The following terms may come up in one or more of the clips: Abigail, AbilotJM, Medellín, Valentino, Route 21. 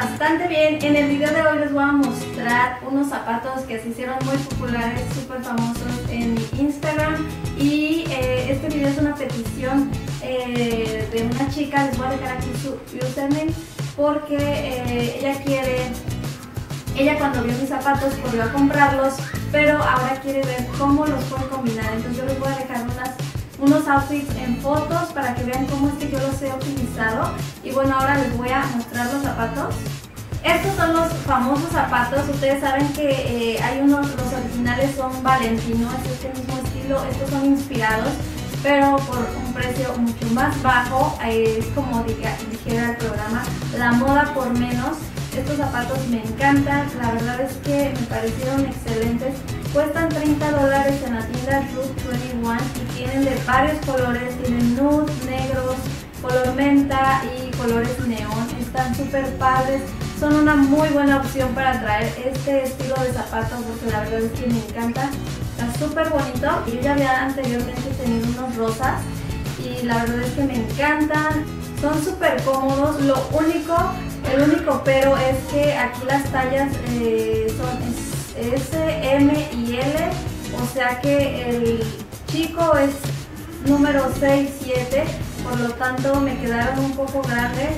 bastante bien. En el video de hoy les voy a mostrar unos zapatos que se hicieron muy populares, súper famosos en Instagram. Y este video es una petición de una chica. Les voy a dejar aquí su username porque ella cuando vio mis zapatos volvió a comprarlos, pero ahora quiere ver cómo los puedo combinar. Entonces yo les voy a dejar unos outfits en fotos para que vean cómo es que yo los he utilizado. Y bueno, ahora les voy a mostrar los zapatos. Estos son los famosos zapatos. Ustedes saben que hay unos, los originales son Valentino, es este mismo estilo. Estos son inspirados, pero por un precio mucho más bajo. Es como dijera el programa, la moda por menos. Estos zapatos me encantan, la verdad es que me parecieron excelentes. Cuestan $30 en la tienda Route 21 y tienen de varios colores, tienen nude, negros, color menta y colores neón. Están súper padres, son una muy buena opción para traer este estilo de zapatos porque la verdad es que me encanta. Está súper bonito. Yo ya había anteriormente tenido unos rosas y la verdad es que me encantan. Son súper cómodos, lo único, el único pero es que aquí las tallas son S, M y L, o sea que el chico es número 6, 7, por lo tanto me quedaron un poco grandes,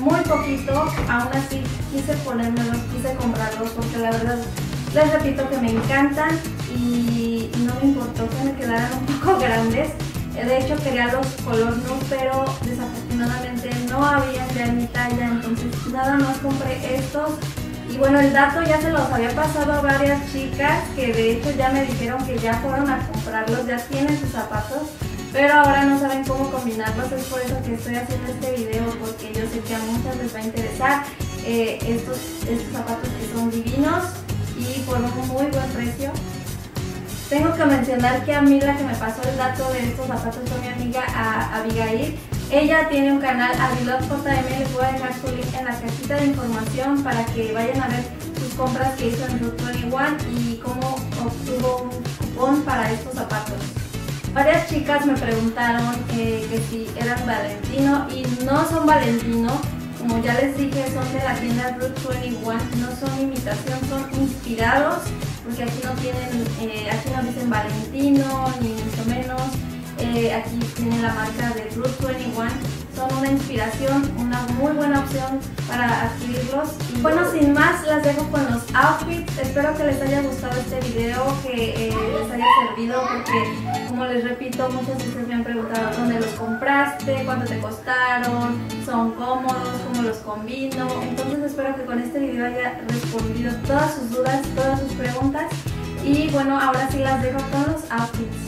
muy poquito. Aún así quise ponérmelos, quise comprarlos porque la verdad les repito que me encantan y no me importó que me quedaran un poco grandes. De hecho quería los color nude, pero desafortunadamente no había ya en mi talla, entonces nada más compré estos. Y bueno, el dato ya se los había pasado a varias chicas que de hecho ya me dijeron que ya fueron a comprarlos, ya tienen sus zapatos, pero ahora no saben cómo combinarlos. Es por eso que estoy haciendo este video, porque yo sé que a muchas les va a interesar estos zapatos que son divinos y por un muy buen precio. Tengo que mencionar que a mí la que me pasó el dato de estos zapatos fue mi amiga Abigail. Ella tiene un canal, AbilotJM, les voy a dejar su link en la cajita de información para que vayan a ver sus compras que hizo en Route 21 y cómo obtuvo un cupón para estos zapatos. Varias chicas me preguntaron que si eran Valentino, y no son Valentino. Como ya les dije, son de la tienda Route 21, no son imitación, son inspirados, porque aquí no tienen, aquí no dicen Valentino, ni mucho menos. Aquí tienen la marca de Route 21, son una inspiración, una muy buena opción para adquirirlos. Y bueno, sin más, las dejo con los outfits. Espero que les haya gustado este video, que les haya servido, porque como les repito, muchas veces me han preguntado dónde los compraste, cuánto te costaron, son cómodos, cómo los combino. Entonces espero que con este video haya respondido todas sus dudas, todas sus preguntas. Y bueno, ahora sí las dejo con los outfits.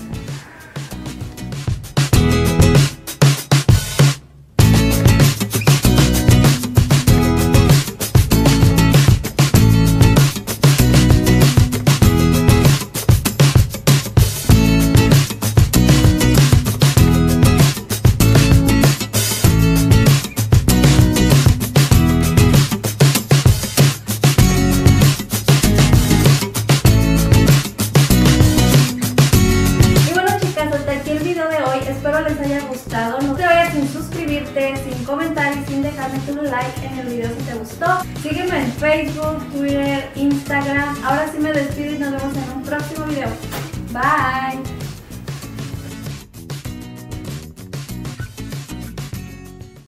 Espero les haya gustado. No te vayas sin suscribirte, sin comentar y sin dejarme tu like en el video si te gustó. Sígueme en Facebook, Twitter, Instagram. Ahora sí me despido y nos vemos en un próximo video. Bye.